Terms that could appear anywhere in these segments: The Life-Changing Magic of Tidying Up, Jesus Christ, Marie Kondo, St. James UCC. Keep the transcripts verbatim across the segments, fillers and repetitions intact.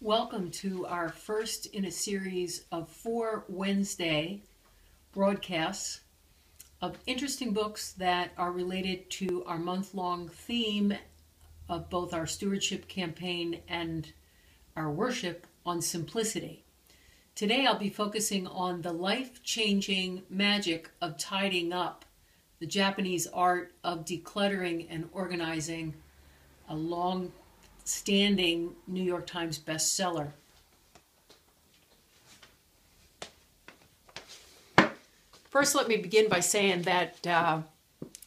Welcome to our first in a series of four Wednesday broadcasts of interesting books that are related to our month-long theme of both our stewardship campaign and our worship on simplicity. Today I'll be focusing on The Life-Changing Magic of Tidying Up, the Japanese art of decluttering and organizing, a long standing New York Times bestseller. First, let me begin by saying that uh,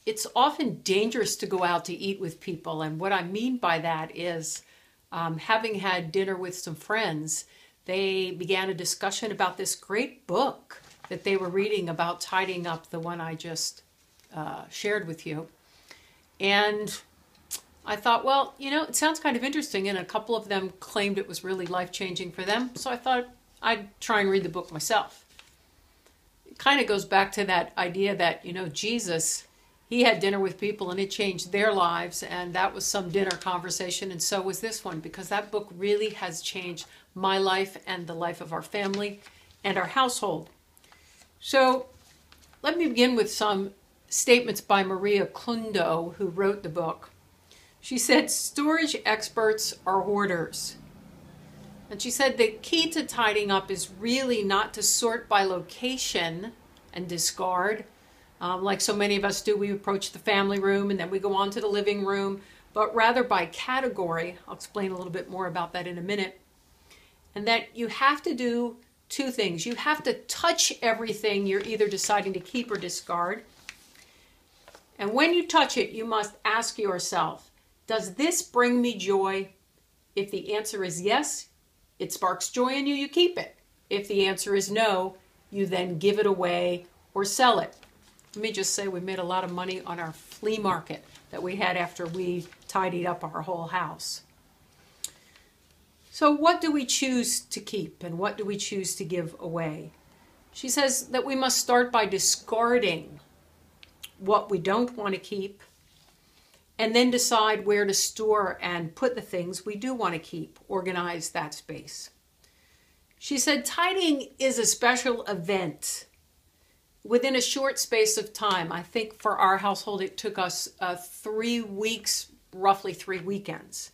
it's often dangerous to go out to eat with people. And what I mean by that is, um, having had dinner with some friends, they began a discussion about this great book that they were reading about tidying up, the one I just uh, shared with you. And I thought, well, you know, it sounds kind of interesting, and a couple of them claimed it was really life-changing for them, so I thought I'd try and read the book myself. It kind of goes back to that idea that, you know, Jesus, he had dinner with people and it changed their lives, and that was some dinner conversation, and so was this one, because that book really has changed my life and the life of our family and our household. So let me begin with some statements by Marie Kondo, who wrote the book. She said, storage experts are hoarders. And she said the key to tidying up is really not to sort by location and discard. Um, like so many of us do, we approach the family room and then we go on to the living room, but rather by category. I'll explain a little bit more about that in a minute. And that you have to do two things. You have to touch everything you're either deciding to keep or discard. And when you touch it, you must ask yourself, does this bring me joy? If the answer is yes, it sparks joy in you, you keep it. If the answer is no, you then give it away or sell it. Let me just say we made a lot of money on our flea market that we had after we tidied up our whole house. So what do we choose to keep and what do we choose to give away? She says that we must start by discarding what we don't want to keep, and then decide where to store and put the things we do want to keep, organize that space. She said, tidying is a special event. Within a short space of time, I think for our household, it took us uh, three weeks, roughly three weekends.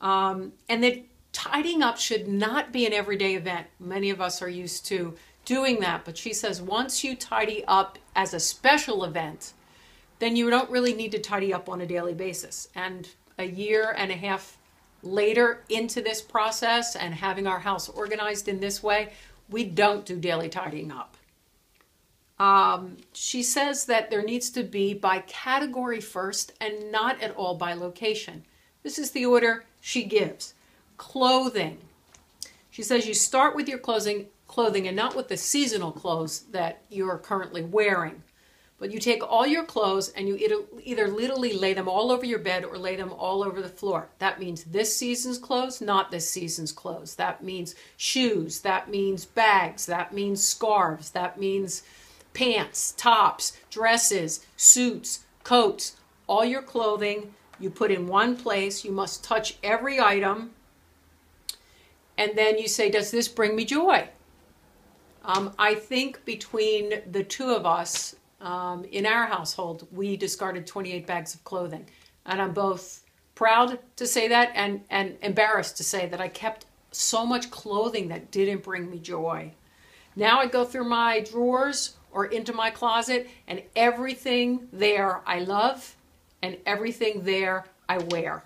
Um, and that tidying up should not be an everyday event. Many of us are used to doing that, but she says, once you tidy up as a special event, then you don't really need to tidy up on a daily basis. And a year and a half later into this process and having our house organized in this way, we don't do daily tidying up. Um, she says that there needs to be by category first and not at all by location. This is the order she gives. Clothing. She says you start with your clothing, clothing and not with the seasonal clothes that you're currently wearing. But you take all your clothes and you either literally lay them all over your bed or lay them all over the floor. That means this season's clothes, not this season's clothes. That means shoes, that means bags, that means scarves, that means pants, tops, dresses, suits, coats. All your clothing you put in one place. You must touch every item. And then you say, does this bring me joy? Um, I think between the two of us, Um, in our household, we discarded twenty-eight bags of clothing. And I'm both proud to say that and, and embarrassed to say that I kept so much clothing that didn't bring me joy. Now I go through my drawers or into my closet and everything there I love and everything there I wear.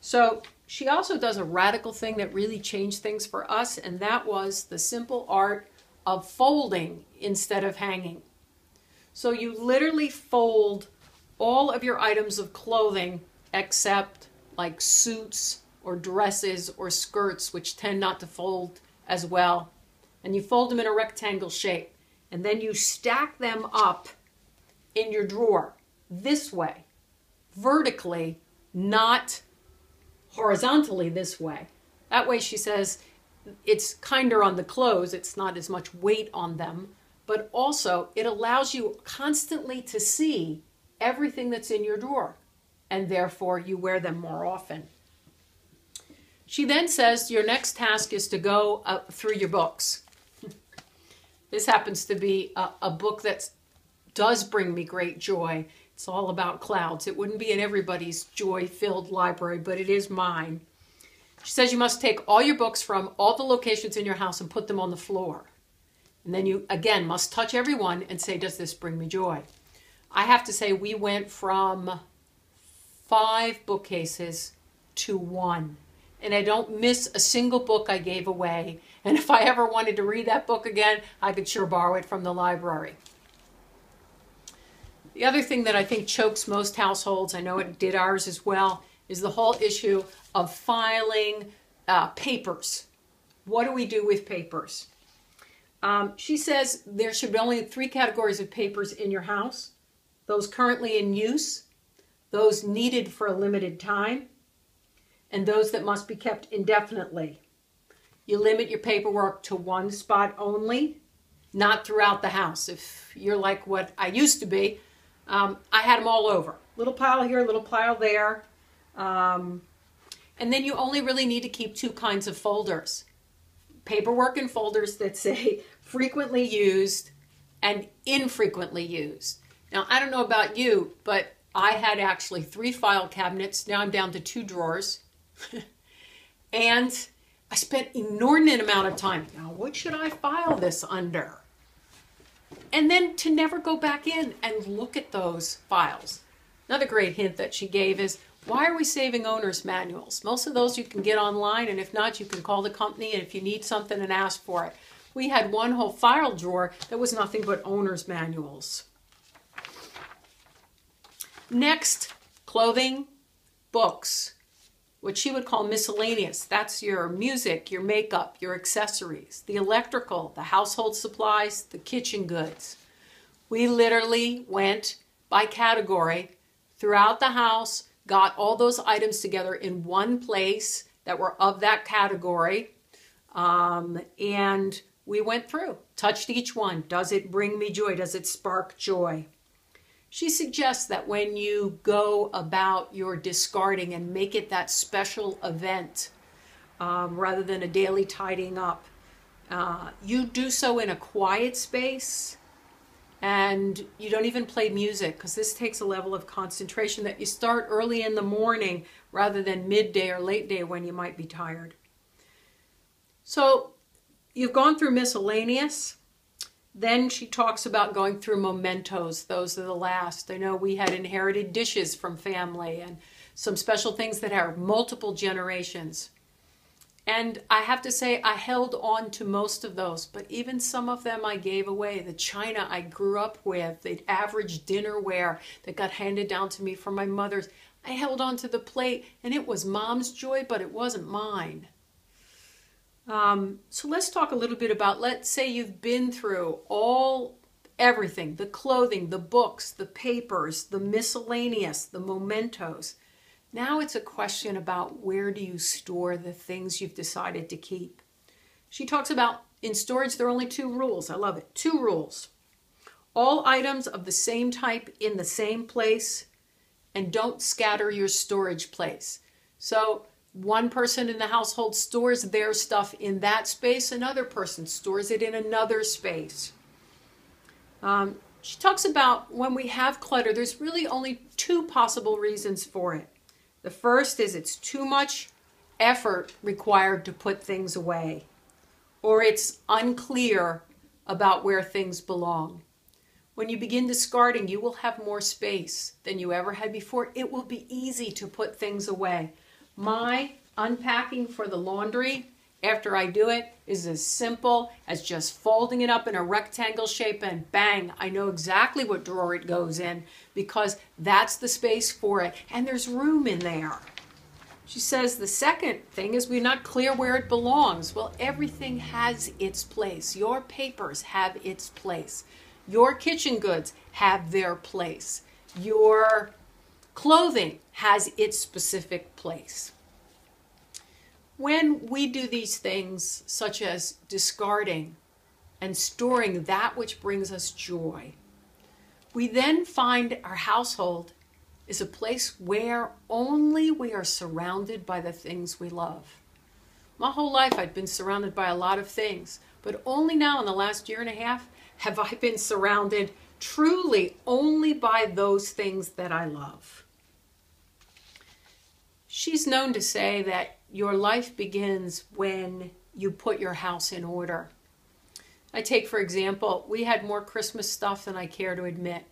So she also does a radical thing that really changed things for us, and that was the simple art of folding instead of hanging. So you literally fold all of your items of clothing except like suits or dresses or skirts, which tend not to fold as well. And you fold them in a rectangle shape. And then you stack them up in your drawer this way, vertically, not horizontally this way. That way, she says, it's kinder on the clothes. It's not as much weight on them. But also it allows you constantly to see everything that's in your drawer, and therefore you wear them more often. She then says, your next task is to go up through your books. This happens to be a, a book that does bring me great joy. It's all about clouds. It wouldn't be in everybody's joy-filled library, but it is mine. She says you must take all your books from all the locations in your house and put them on the floor. And then you, again, must touch every one and say, does this bring me joy? I have to say we went from five bookcases to one. And I don't miss a single book I gave away. And if I ever wanted to read that book again, I could sure borrow it from the library. The other thing that I think chokes most households, I know it did ours as well, is the whole issue of filing uh, papers. What do we do with papers? Um, she says there should be only three categories of papers in your house: those currently in use, those needed for a limited time, and those that must be kept indefinitely. You limit your paperwork to one spot only, not throughout the house. If you're like what I used to be, um, I had them all over. Little pile here, little pile there. Um, and then you only really need to keep two kinds of folders: paperwork and folders that say frequently used and infrequently used. Now, I don't know about you, but I had actually three file cabinets. Now I'm down to two drawers. And I spent inordinate amount of time. Now, what should I file this under? And then to never go back in and look at those files. Another great hint that she gave is, why are we saving owner's manuals? Most of those you can get online, and if not, you can call the company, and if you need something, and ask for it. We had one whole file drawer that was nothing but owner's manuals. Next, clothing, books, what she would call miscellaneous. That's your music, your makeup, your accessories, the electrical, the household supplies, the kitchen goods. We literally went by category throughout the house, got all those items together in one place that were of that category, um, and we went through, touched each one. Does it bring me joy? Does it spark joy? She suggests that when you go about your discarding and make it that special event, um, rather than a daily tidying up, uh, you do so in a quiet space. And you don't even play music, because this takes a level of concentration that you start early in the morning rather than midday or late day when you might be tired. So you've gone through miscellaneous. Then she talks about going through mementos. Those are the last. I know we had inherited dishes from family and some special things that are multiple generations. And I have to say, I held on to most of those, but even some of them I gave away. The china I grew up with, the average dinnerware that got handed down to me from my mother's. I held on to the plate, and it was Mom's joy, but it wasn't mine. Um, so let's talk a little bit about, let's say you've been through all, everything, the clothing, the books, the papers, the miscellaneous, the mementos. Now it's a question about, where do you store the things you've decided to keep? She talks about, in storage, there are only two rules. I love it. Two rules. All items of the same type in the same place, and don't scatter your storage place. So one person in the household stores their stuff in that space. Another person stores it in another space. Um, she talks about, when we have clutter, there's really only two possible reasons for it. The first is it's too much effort required to put things away, or it's unclear about where things belong. When you begin discarding, you will have more space than you ever had before. It will be easy to put things away. My unpacking for the laundry after I do it is as simple as just folding it up in a rectangle shape, and bang, I know exactly what drawer it goes in, because that's the space for it, and there's room in there. She says the second thing is we're not clear where it belongs. Well, everything has its place. Your papers have its place. Your kitchen goods have their place. Your clothing has its specific place. When we do these things, such as discarding and storing that which brings us joy, we then find our household is a place where only we are surrounded by the things we love. My whole life I'd been surrounded by a lot of things, but only now in the last year and a half have I been surrounded truly only by those things that I love. She's known to say that your life begins when you put your house in order. I take, for example, we had more Christmas stuff than I care to admit.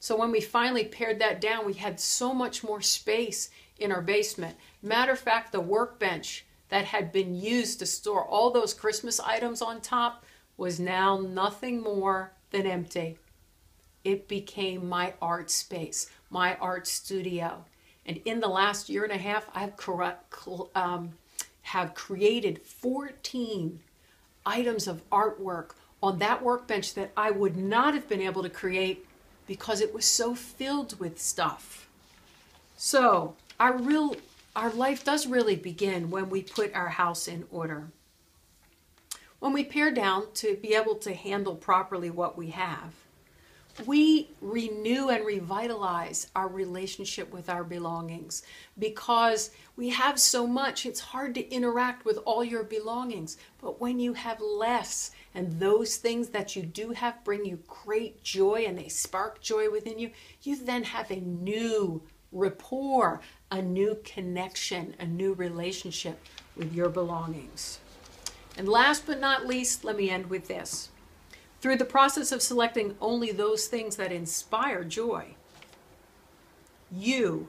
So when we finally pared that down, we had so much more space in our basement. Matter of fact, the workbench that had been used to store all those Christmas items on top was now nothing more than empty. It became my art space, my art studio. And in the last year and a half, I've um, have created fourteen items of artwork on that workbench that I would not have been able to create because it was so filled with stuff. So our, real, our life does really begin when we put our house in order. When we pare down to be able to handle properly what we have, we renew and revitalize our relationship with our belongings, because we have so much, it's hard to interact with all your belongings. But when you have less, and those things that you do have bring you great joy and they spark joy within you, you then have a new rapport, a new connection, a new relationship with your belongings. And last but not least, let me end with this. Through the process of selecting only those things that inspire joy, you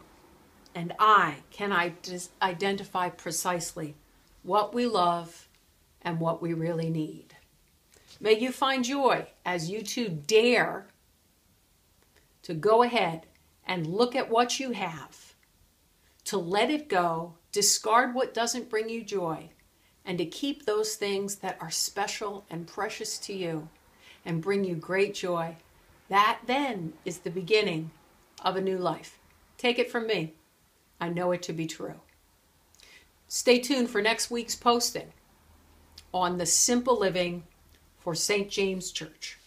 and I can identify precisely what we love and what we really need. May you find joy as you two dare to go ahead and look at what you have, to let it go, discard what doesn't bring you joy, and to keep those things that are special and precious to you and bring you great joy. That then is the beginning of a new life. Take it from me. I know it to be true. Stay tuned for next week's posting on the Simple Living for Saint James Church.